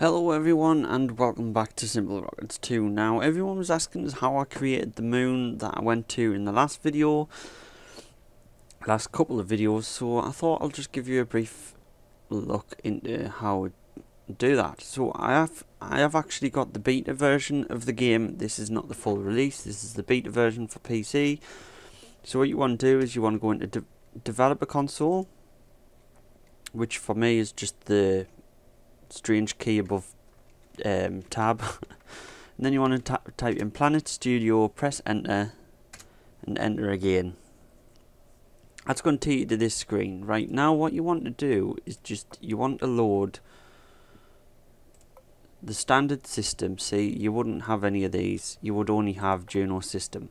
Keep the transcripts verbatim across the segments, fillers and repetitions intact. Hello everyone and welcome back to SimpleRockets two. Now everyone was asking us how I created the moon that I went to in the last video, last couple of videos, so I thought I'll just give you a brief look into how I do that. So I have I have actually got the beta version of the game. This is not the full release, this is the beta version for P C. So what you want to do is you want to go into de developer console, which for me is just the strange key above um, tab and then you want to type in Planet Studio, press enter and enter again. That's going to take you to this screen. Right now what you want to do is just you want to load the standard system. See, you wouldn't have any of these, you would only have Juno system,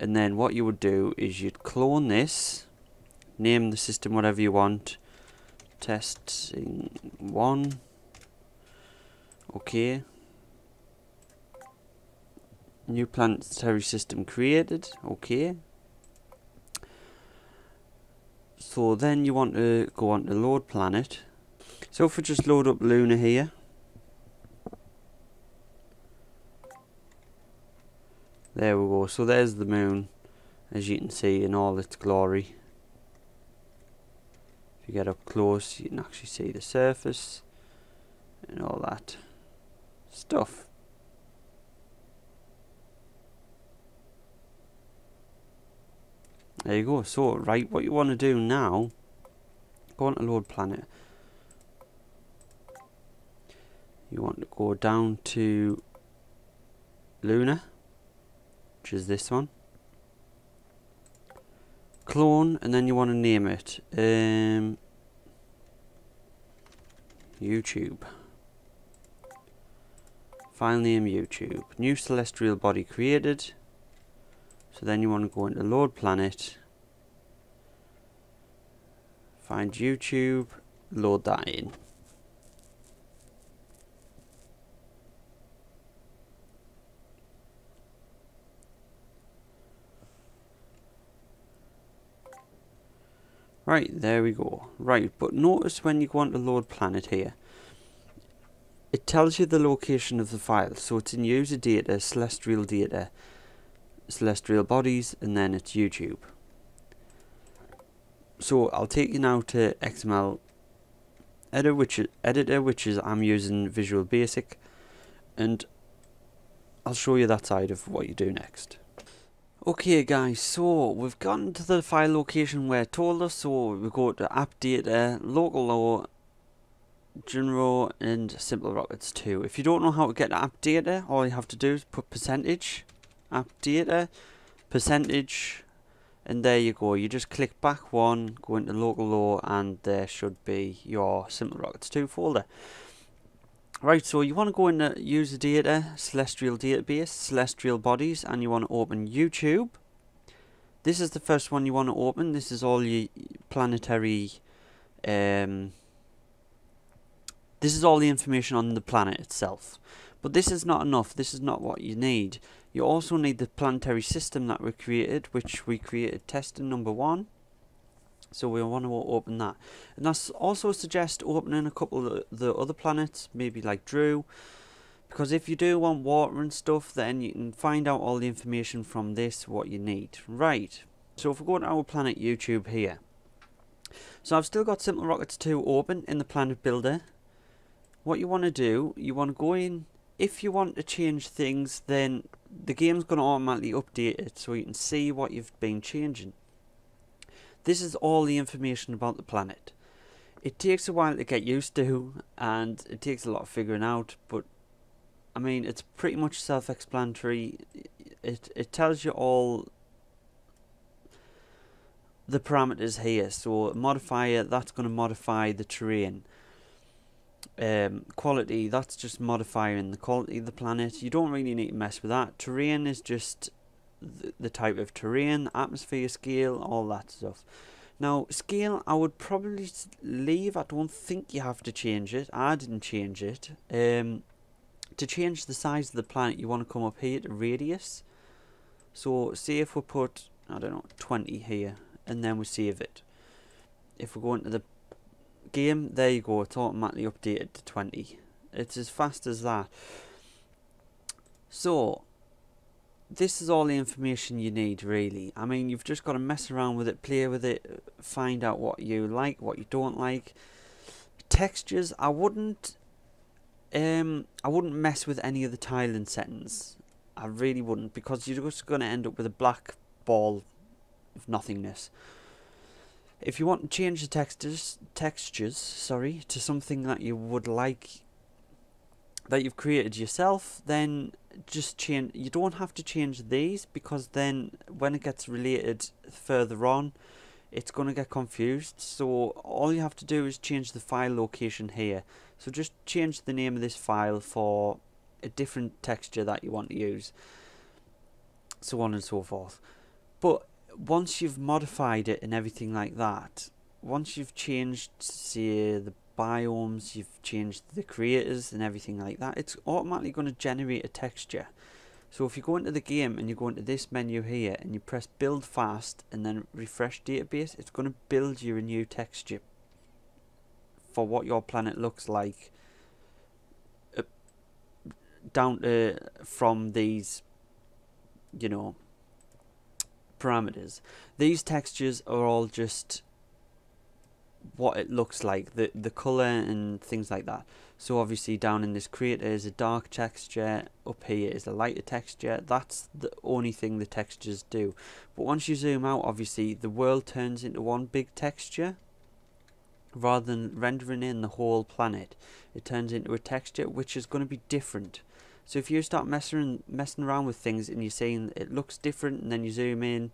and then what you would do is you'd clone this, name the system whatever you want, testing one, okay, new planetary system created, okay. So then you want to go on to load planet. So if we just load up Luna here, there we go. So there's the moon, as you can see, in all its glory. You get up close, you can actually see the surface and all that stuff. There you go. So right, what you want to do now, go on to load planet, you want to go down to Luna, which is this one, clone, and then you want to name it um, YouTube, file name YouTube, new celestial body created. So then you want to go into load planet, find YouTube, load that in. Right, there we go. Right, but notice when you go on to load planet here, it tells you the location of the file. So it's in user data, celestial data, celestial bodies, and then it's YouTube. So I'll take you now to X M L editor, which is, editor, which is I'm using Visual Basic, and I'll show you that side of what you do next. Okay guys, so we've gotten to the file location where it told us, so we go to App Data, Local Law, Juno, and SimpleRockets two. If you don't know how to get to App Data, all you have to do is put percentage, App Data, percentage, and there you go. You just click back one, go into Local Law, and there should be your SimpleRockets two folder. Right, so you want to go into user data, celestial database, celestial bodies, and you want to open YouTube. This is the first one you want to open. This is all your planetary, um, this is all the information on the planet itself. But this is not enough, this is not what you need. You also need the planetary system that we created, which we created testing number one. So we want to open that, and that's also suggest opening a couple of the other planets, maybe like Drew, because if you do want water and stuff, then you can find out all the information from this what you need. Right, so if we go to our planet YouTube here, so I've still got SimpleRockets two open in the planet builder. What you want to do, you want to go in, if you want to change things, then the game's going to automatically update it so you can see what you've been changing. This is all the information about the planet. It takes a while to get used to and it takes a lot of figuring out, but I mean it's pretty much self-explanatory. It, it tells you all the parameters here. So modifier, that's going to modify the terrain. Um, quality, that's just modifying the quality of the planet. You don't really need to mess with that. Terrain is just the type of terrain, atmosphere, scale, all that stuff. Now scale I would probably leave, I don't think you have to change it, I didn't change it. Um, to change the size of the planet you want to come up here to radius. So say if we put, I don't know, twenty here and then we save it. If we go into the game, there you go, it's automatically updated to twenty. It's as fast as that. So this is all the information you need, really. I mean, you've just got to mess around with it, play with it, find out what you like, what you don't like. Textures, I wouldn't um I wouldn't mess with any of the tiling settings. I really wouldn't, because you're just going to end up with a black ball of nothingness. If you want to change the textures textures sorry to something that you would like, that you've created yourself, then just change. You don't have to change these, because then when it gets related further on, it's going to get confused. So all you have to do is change the file location here. So just change the name of this file for a different texture that you want to use, so on and so forth. But once you've modified it and everything like that, once you've changed, say, the biomes, you've changed the creators and everything like that, it's automatically going to generate a texture. So if you go into the game and you go into this menu here and you press build fast and then refresh database, it's going to build you a new texture for what your planet looks like, uh, down to from these, you know, parameters. These textures are all just what it looks like, the the color and things like that. So obviously down in this creator is a dark texture, up here is a lighter texture. That's the only thing the textures do. But once you zoom out, obviously the world turns into one big texture, rather than rendering in the whole planet. It turns into a texture which is going to be different. So if you start messing messing around with things and you're saying it looks different, and then you zoom in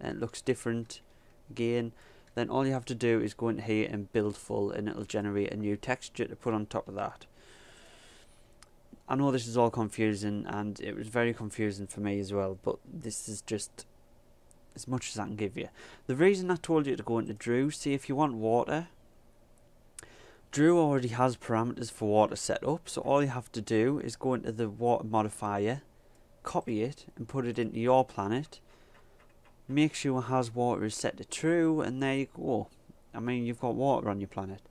and it looks different again, then all you have to do is go in here and build full, and it'll generate a new texture to put on top of that. I know this is all confusing, and it was very confusing for me as well, but this is just as much as I can give you. The reason I told you to go into Drew, see, if you want water, Drew already has parameters for water set up, so all you have to do is go into the water modifier, copy it and put it into your planet. Make sure has water is set to true, and there you go. I mean, you've got water on your planet.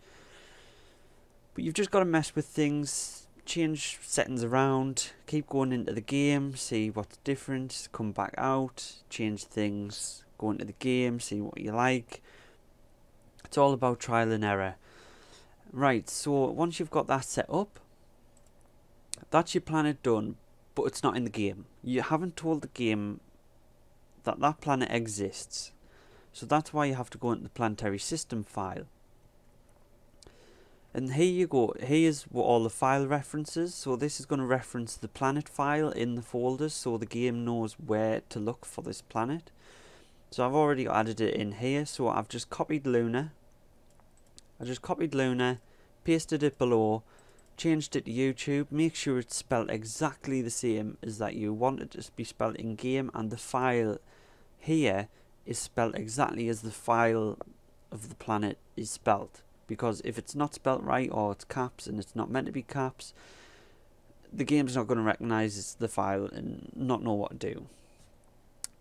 But you've just got to mess with things, change settings around, keep going into the game, see what's different, come back out, change things, go into the game, see what you like. It's all about trial and error. Right, so once you've got that set up, that's your planet done, but it's not in the game. You haven't told the game that that planet exists, so that's why you have to go into the planetary system file. And here you go, here's what all the file references. So this is going to reference the planet file in the folders, so the game knows where to look for this planet. So I've already added it in here, so I've just copied Luna. I just copied Luna, pasted it below, changed it to YouTube. Make sure it's spelled exactly the same as that you want it to be spelled in game, and the file here is spelled exactly as the file of the planet is spelled, because if it's not spelled right, or it's caps and it's not meant to be caps, the game's not going to recognize the file and not know what to do.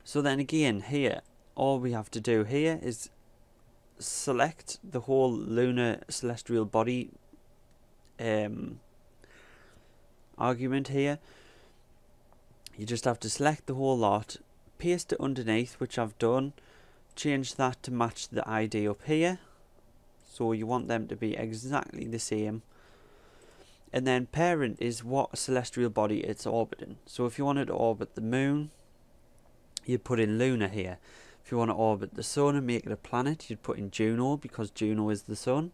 So then again here, all we have to do here is select the whole lunar celestial body um, argument here. You just have to select the whole lot, paste it underneath, which I've done, change that to match the I D up here, so you want them to be exactly the same. And then parent is what celestial body it's orbiting. So if you wanted to orbit the moon, you put in Luna here. If you want to orbit the sun and make it a planet, you'd put in Juno, because Juno is the sun.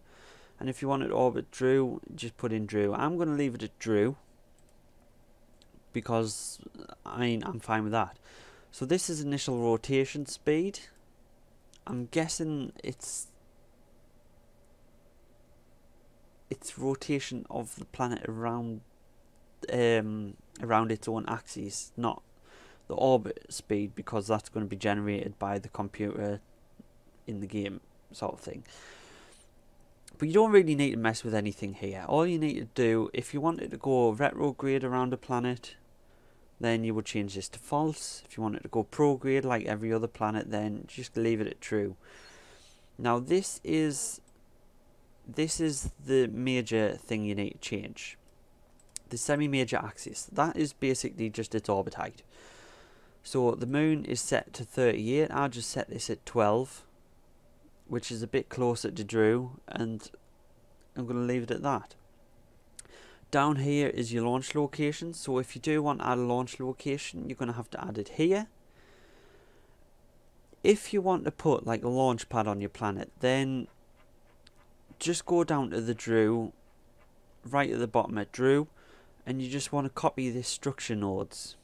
And if you want to orbit Drew, just put in Drew. I'm going to leave it at Drew, because I mean, I'm fine with that. So this is initial rotation speed. I'm guessing it's it's rotation of the planet around um around its own axis, not the orbit speed, because that's going to be generated by the computer in the game, sort of thing. But you don't really need to mess with anything here. All you need to do, if you wanted to go retrograde around a planet, then you would change this to false. If you wanted to go prograde like every other planet, then just leave it at true. Now this is this is the major thing you need to change. The semi-major axis, that is basically just its orbit height. So the moon is set to thirty-eight, I'll just set this at twelve, which is a bit closer to Drew, and I'm going to leave it at that. Down here is your launch location, so if you do want to add a launch location, you're going to have to add it here. If you want to put like a launch pad on your planet, then just go down to the Drew, right at the bottom at Drew, and you just want to copy this structure nodes.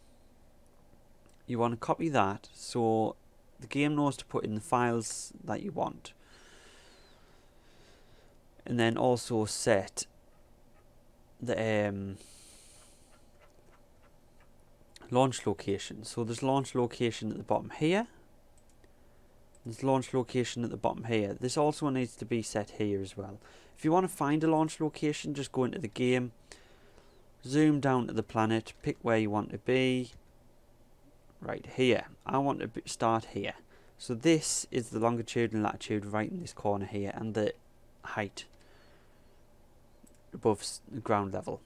You want to copy that so the game knows to put in the files that you want. And then also set the um, launch location. So there's launch location at the bottom here. There's launch location at the bottom here. This also needs to be set here as well. If you want to find a launch location, just go into the game, zoom down to the planet, pick where you want to be. Right here. I want to start here. So this is the longitude and latitude right in this corner here, and the height above ground level.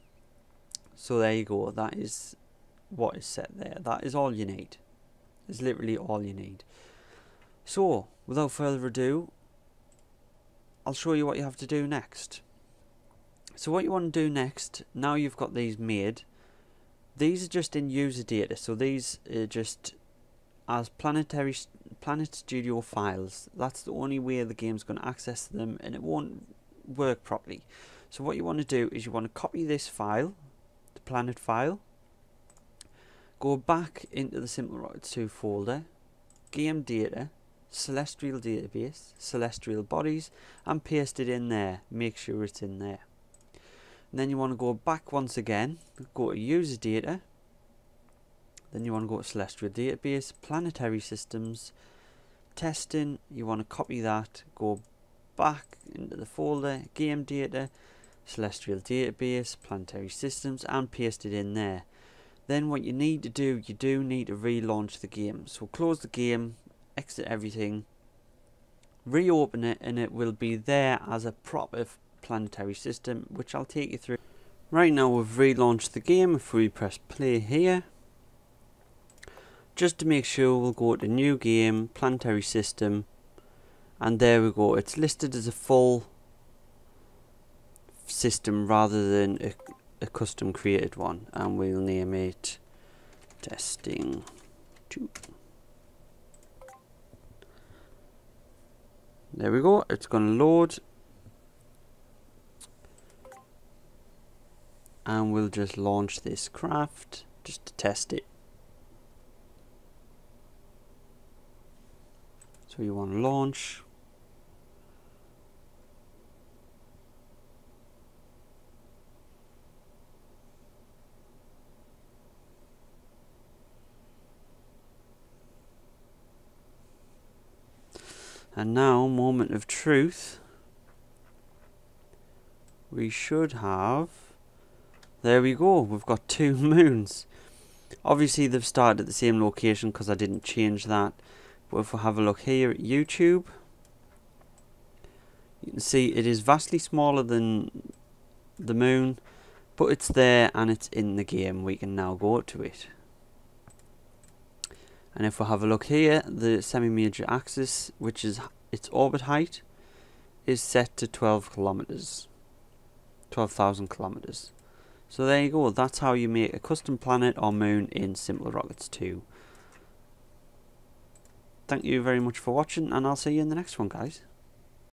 So there you go. That is what is set there. That is all you need. It's literally all you need. So without further ado, I'll show you what you have to do next. So what you want to do next, now you've got these made, these are just in user data, so these are just as planetary Planet Studio files. That's the only way the game's going to access them, and it won't work properly. So what you want to do is you want to copy this file, the planet file, go back into the SimpleRockets two folder, game data, celestial database, celestial bodies, and paste it in there. Make sure it's in there. And then you want to go back once again, go to user data, then you want to go to celestial database, planetary systems, testing, you want to copy that, go back into the folder, game data, celestial database, planetary systems, and paste it in there. Then what you need to do, you do need to relaunch the game. So close the game, exit everything, reopen it, and it will be there as a proper planetary system, which I'll take you through. Right now we've relaunched the game. If we press play here, just to make sure, we'll go to new game, planetary system, and there we go. It's listed as a full system rather than a, a custom created one, and we'll name it testing two. There we go, it's going to load. And we'll just launch this craft just to test it. So you want to launch. And now, moment of truth. We should have... There we go, we've got two moons. Obviously they've started at the same location because I didn't change that. But if we have a look here at YouTube, you can see it is vastly smaller than the moon, but it's there and it's in the game. We can now go to it. And if we have a look here, the semi-major axis, which is its orbit height, is set to twelve kilometers, twelve thousand kilometers. So there you go, that's how you make a custom planet or moon in SimpleRockets two. Thank you very much for watching, and I'll see you in the next one, guys.